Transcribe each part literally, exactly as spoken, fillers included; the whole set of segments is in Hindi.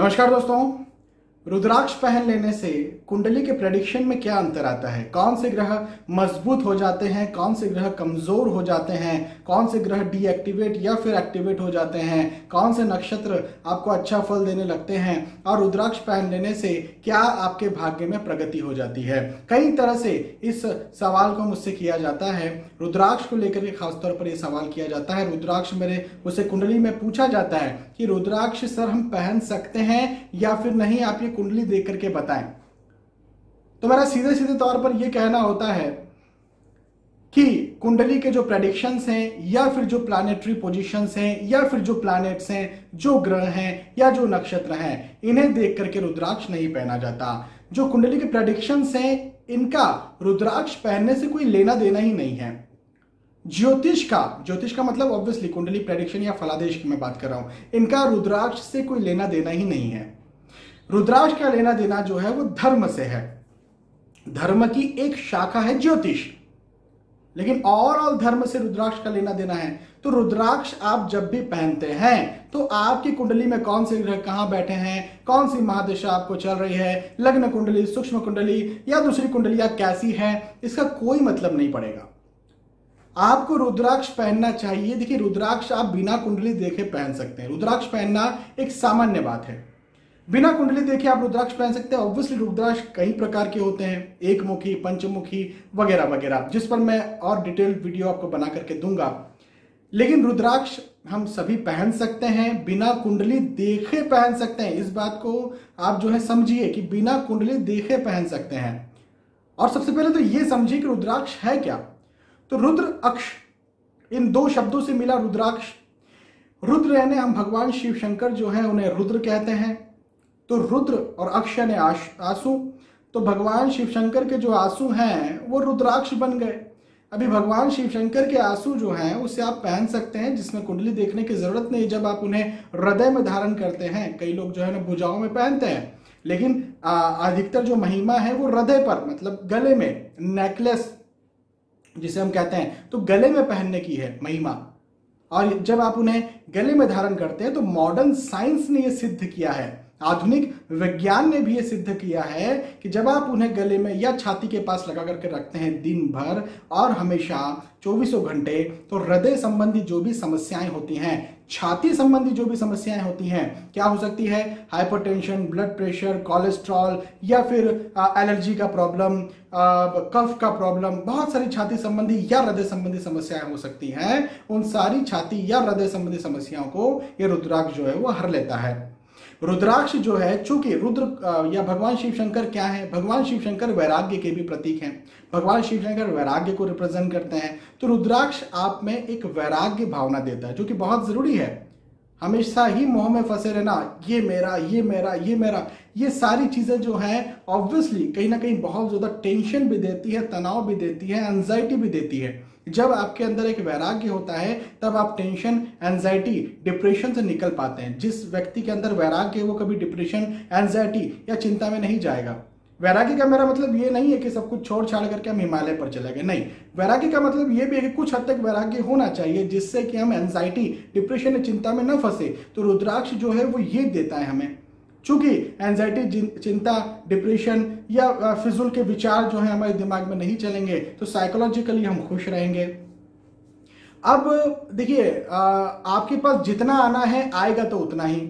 नमस्कार दोस्तों, रुद्राक्ष पहन लेने से कुंडली के प्रेडिक्शन में क्या अंतर आता है, कौन से ग्रह मजबूत हो जाते हैं, कौन से ग्रह कमजोर हो जाते हैं, कौन से ग्रह डीएक्टिवेट या फिर एक्टिवेट हो जाते हैं, कौन से नक्षत्र आपको अच्छा फल देने लगते हैं और रुद्राक्ष पहन लेने से क्या आपके भाग्य में प्रगति हो जाती है। कई तरह से इस सवाल को मुझसे किया जाता है, रुद्राक्ष को लेकर के खासतौर पर यह सवाल किया जाता है। रुद्राक्ष मेरे उसे कुंडली में पूछा जाता है कि रुद्राक्ष सर हम पहन सकते हैं या फिर नहीं, आप ये कुंडली देख करके बताएं। तो मेरा सीधे सीधे तौर पर यह कहना होता है कि कुंडली के जो प्रेडिक्शंस हैं या फिर जो प्लानिटरी पोजीशंस हैं या फिर जो प्लैनेट्स हैं, जो ग्रह हैं या जो नक्षत्र हैं, इन्हें देख करके रुद्राक्ष नहीं पहना जाता। जो कुंडली के प्रेडिक्शंस हैं इनका रुद्राक्ष पहनने से कोई लेना देना ही नहीं है। ज्योतिष का ज्योतिष का मतलब ऑब्वियसली कुंडली प्रेडिक्शन या फलादेश की मैं बात कर रहा हूं, इनका रुद्राक्ष से कोई लेना देना ही नहीं है। रुद्राक्ष का लेना देना जो है वो धर्म से है। धर्म की एक शाखा है ज्योतिष, लेकिन ओवरऑल धर्म से रुद्राक्ष का लेना देना है। तो रुद्राक्ष आप जब भी पहनते हैं तो आपकी कुंडली में कौन से ग्रह कहां बैठे हैं, कौन सी महादशा आपको चल रही है, लग्न कुंडली, सूक्ष्म कुंडली या दूसरी कुंडली आप कैसी है, इसका कोई मतलब नहीं पड़ेगा। आपको रुद्राक्ष पहनना चाहिए। देखिए, रुद्राक्ष आप बिना कुंडली देखे पहन सकते हैं। रुद्राक्ष पहनना एक सामान्य बात है। बिना कुंडली देखे आप रुद्राक्ष पहन सकते हैं। ऑब्वियसली रुद्राक्ष कई प्रकार के होते हैं, एकमुखी, पंचमुखी वगैरह वगैरह, जिस पर मैं और डिटेल्ड वीडियो आपको बना करके दूंगा। लेकिन रुद्राक्ष हम सभी पहन सकते हैं, बिना कुंडली देखे पहन सकते हैं। इस बात को आप जो है समझिए कि बिना कुंडली देखे पहन सकते हैं। और सबसे पहले तो ये समझिए कि रुद्राक्ष है क्या। तो रुद्र अक्ष इन दो शब्दों से मिला रुद्राक्ष। रुद्र यानी हम भगवान शिव शंकर जो है उन्हें रुद्र कहते हैं, तो रुद्र और अक्ष यानी आंसू। तो भगवान शिव शंकर के जो आंसू हैं वो रुद्राक्ष बन गए। अभी भगवान शिव शंकर के आंसू जो हैं उसे आप पहन सकते हैं, जिसमें कुंडली देखने की जरूरत नहीं। जब आप उन्हें हृदय में धारण करते हैं, कई लोग जो है ना भुजाओं में पहनते हैं, लेकिन अधिकतर जो महिमा है वो हृदय पर, मतलब गले में, नेकलेस जिसे हम कहते हैं, तो गले में पहनने की है महिमा। और जब आप उन्हें गले में धारण करते हैं तो मॉडर्न साइंस ने यह सिद्ध किया है, आधुनिक विज्ञान ने भी ये सिद्ध किया है कि जब आप उन्हें गले में या छाती के पास लगा करके रखते हैं दिन भर और हमेशा चौबीसों घंटे, तो हृदय संबंधी जो भी समस्याएं होती हैं, छाती संबंधी जो भी समस्याएं होती हैं, क्या हो सकती है, हाइपरटेंशन, ब्लड प्रेशर, कोलेस्ट्रॉल या फिर एलर्जी का प्रॉब्लम, कफ का प्रॉब्लम, बहुत सारी छाती संबंधी या हृदय संबंधी समस्याएं हो सकती हैं। उन सारी छाती या हृदय संबंधी समस्याओं को ये रुद्राक्ष जो है वो हर लेता है। रुद्राक्ष जो है, चूंकि रुद्र या भगवान शिव शंकर क्या है, भगवान शिव शंकर वैराग्य के भी प्रतीक हैं। भगवान शिव शंकर वैराग्य को रिप्रेजेंट करते हैं, तो रुद्राक्ष आप में एक वैराग्य भावना देता है, जो कि बहुत जरूरी है। हमेशा ही मोह में फंसे रहना, ये मेरा ये मेरा ये मेरा, ये सारी चीजें जो हैं ऑब्वियसली कहीं ना कहीं बहुत ज्यादा टेंशन भी देती है, तनाव भी देती है, एंजाइटी भी देती है। जब आपके अंदर एक वैराग्य होता है तब आप टेंशन, एंजाइटी, डिप्रेशन से निकल पाते हैं। जिस व्यक्ति के अंदर वैराग्य है वो कभी डिप्रेशन, एंजाइटी या चिंता में नहीं जाएगा। वैराग्य का मेरा मतलब ये नहीं है कि सब कुछ छोड़ छाड़ करके हम हिमालय पर चले गए, नहीं। वैराग्य का मतलब ये भी है कि कुछ हद तक वैराग्य होना चाहिए, जिससे कि हम एंजाइटी, डिप्रेशन या चिंता में ना फंसे। तो रुद्राक्ष जो है वो ये देता है हमें। चूंकि एंजाइटी, चिंता, डिप्रेशन या फिजूल के विचार जो है हमारे दिमाग में नहीं चलेंगे, तो साइकोलॉजिकली हम खुश रहेंगे। अब देखिए, आपके पास जितना आना है आएगा तो उतना ही।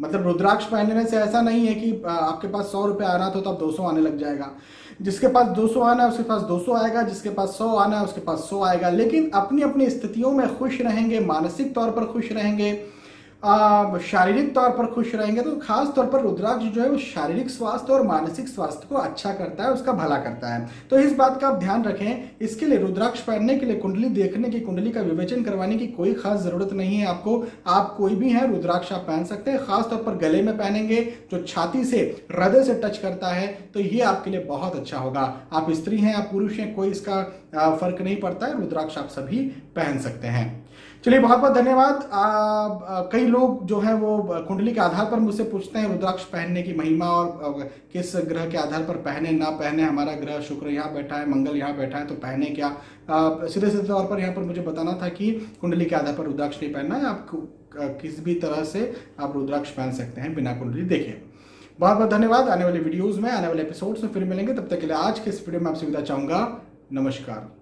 मतलब रुद्राक्ष पहनने से ऐसा नहीं है कि आपके पास सौ रुपये आना था तो आप दो सौ आने लग जाएगा। जिसके पास दो सौ आना है उसके पास दो सौ आएगा, जिसके पास सौ आना है उसके पास सौ आएगा। लेकिन अपनी अपनी स्थितियों में खुश रहेंगे, मानसिक तौर पर खुश रहेंगे, शारीरिक तौर पर खुश रहेंगे। तो खास तौर पर रुद्राक्ष जो है वो शारीरिक स्वास्थ्य और मानसिक स्वास्थ्य को अच्छा करता है, उसका भला करता है। तो इस बात का आप ध्यान रखें। इसके लिए रुद्राक्ष पहनने के लिए कुंडली देखने की, कुंडली का विवेचन करवाने की कोई खास जरूरत नहीं है आपको। आप कोई भी हैं, रुद्राक्ष आप पहन सकते हैं। खासतौर पर गले में पहनेंगे, जो छाती से, हृदय से टच करता है, तो ये आपके लिए बहुत अच्छा होगा। आप स्त्री हैं, आप पुरुष हैं, कोई इसका फर्क नहीं पड़ता है। रुद्राक्ष आप सभी पहन सकते हैं। चलिए, बहुत बहुत धन्यवाद। कई लोग जो है वो कुंडली के आधार पर मुझसे पूछते हैं रुद्राक्ष पहनने की महिमा और किस ग्रह के आधार पर पहने ना पहने। हमारा ग्रह शुक्र यहाँ बैठा है, मंगल यहाँ बैठा है, तो पहने क्या। सीधे सीधे तौर पर यहाँ पर मुझे बताना था कि कुंडली के आधार पर रुद्राक्ष नहीं पहनना है, आपको किस भी तरह से आप रुद्राक्ष पहन सकते हैं बिना कुंडली देखे। बहुत बहुत धन्यवाद। आने वाले वीडियोस में, आने वाले एपिसोड्स में फिर मिलेंगे। तब तक के लिए आज के इस वीडियो में आपसे विदा चाहूँगा। नमस्कार।